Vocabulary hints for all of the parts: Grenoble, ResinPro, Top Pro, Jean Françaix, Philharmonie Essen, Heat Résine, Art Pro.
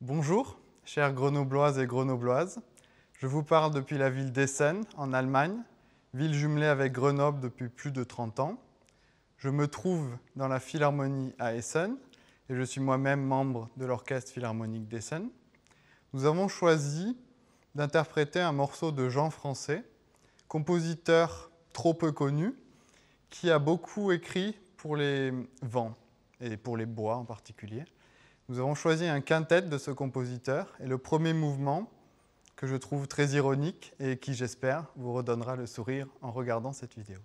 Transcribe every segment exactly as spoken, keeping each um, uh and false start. Bonjour, chers grenobloises et grenobloises. Je vous parle depuis la ville d'Essen, en Allemagne, ville jumelée avec Grenoble depuis plus de trente ans. Je me trouve dans la Philharmonie à Essen et je suis moi-même membre de l'Orchestre Philharmonique d'Essen. Nous avons choisi d'interpréter un morceau de Jean Françaix, compositeur trop peu connu, qui a beaucoup écrit pour les vents et pour les bois en particulier. Nous avons choisi un quintet de ce compositeur et le premier mouvement, que je trouve très ironique et qui, j'espère, vous redonnera le sourire en regardant cette vidéo.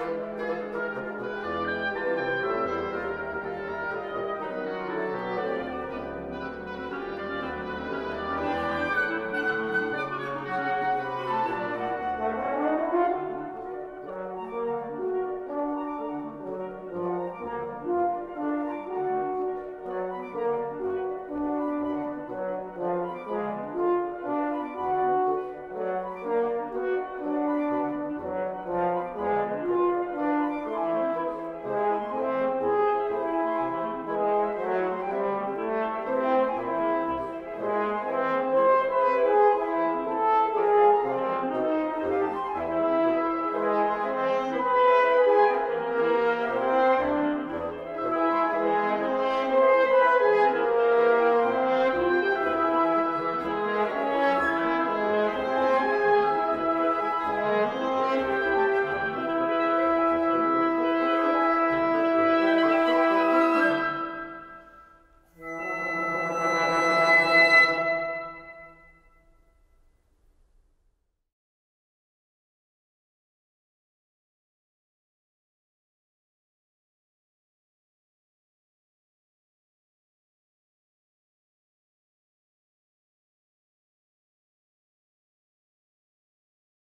Thank you.